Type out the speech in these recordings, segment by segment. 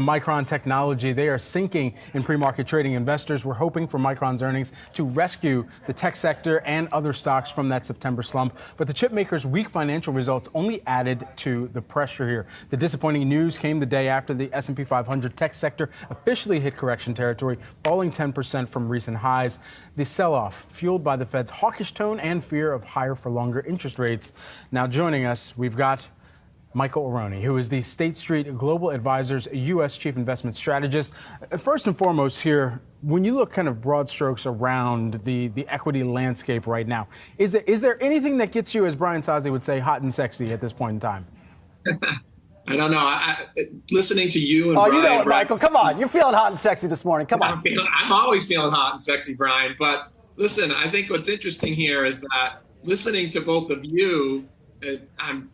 from Micron Technology. They are sinking in pre-market trading. Investors were hoping for Micron's earnings to rescue the tech sector and other stocks from that September slump. But the chipmaker's weak financial results only added to the pressure here. The disappointing news came the day after the S&P 500 tech sector officially hit correction territory, falling 10% from recent highs. The sell-off, fueled by the Fed's hawkish tone and fear of higher for longer interest rates. Now joining us, we've got Michael Arone, who is the State Street Global Advisors U.S. Chief Investment Strategist. First and foremost here, when you look kind of broad strokes around the equity landscape right now, is there anything that gets you, as Brian Sozzi would say, hot and sexy at this point in time? I don't know. Listening to you and Brian. Oh, you know it, Michael. Come on. You're feeling hot and sexy this morning. Come on. I'm always feeling hot and sexy, Brian. But listen, I think what's interesting here is that listening to both of you, I'm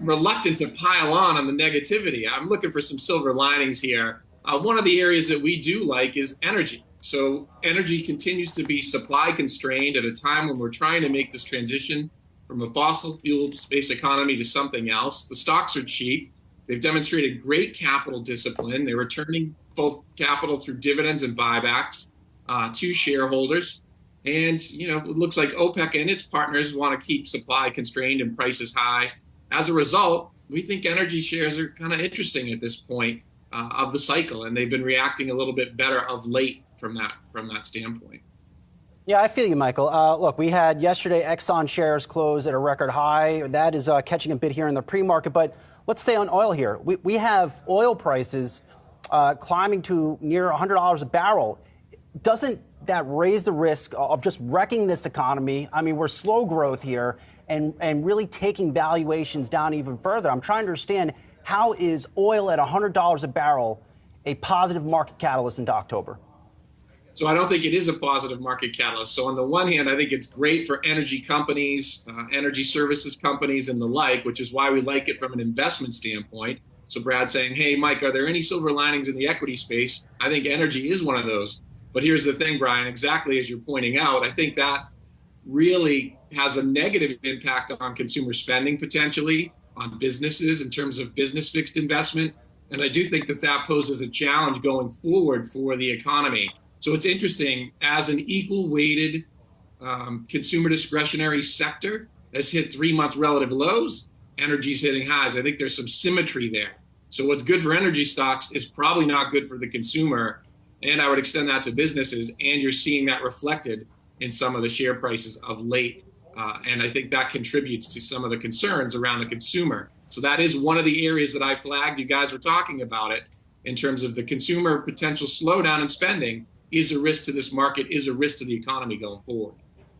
reluctant to pile on the negativity. I'm looking for some silver linings here. One of the areas that we do like is energy. So energy continues to be supply constrained at a time when we're trying to make this transition from a fossil fuel-based economy to something else. The stocks are cheap. They've demonstrated great capital discipline. They're returning both capital through dividends and buybacks to shareholders. And, you know, it looks like OPEC and its partners want to keep supply constrained and prices high. As a result, we think energy shares are kind of interesting at this point of the cycle, and they've been reacting a little bit better of late from that standpoint. Yeah, I feel you, Michael. Look, we had yesterday Exxon shares close at a record high. That is catching a bit here in the pre-market, but let's stay on oil here. We have oil prices climbing to near $100 a barrel. Doesn't that raise the risk of just wrecking this economy? I mean, we're slow growth here and really taking valuations down even further. I'm trying to understand, how is oil at $100 a barrel a positive market catalyst into October? So I don't think it is a positive market catalyst. So on the one hand, I think it's great for energy companies, energy services companies and the like, which is why we like it from an investment standpoint. So Brad's saying, hey, Mike, are there any silver linings in the equity space? I think energy is one of those. But here's the thing, Brian, exactly as you're pointing out, I think that really has a negative impact on consumer spending, potentially, on businesses in terms of business fixed investment. And I do think that that poses a challenge going forward for the economy. So it's interesting, as an equal weighted consumer discretionary sector has hit 3-month relative lows, energy's hitting highs. I think there's some symmetry there. So what's good for energy stocks is probably not good for the consumer. And I would extend that to businesses, and you're seeing that reflected in some of the share prices of late. And I think that contributes to some of the concerns around the consumer. So that is one of the areas that I flagged. You guys were talking about it in terms of the consumer potential slowdown in spending is a risk to this market, is a risk to the economy going forward.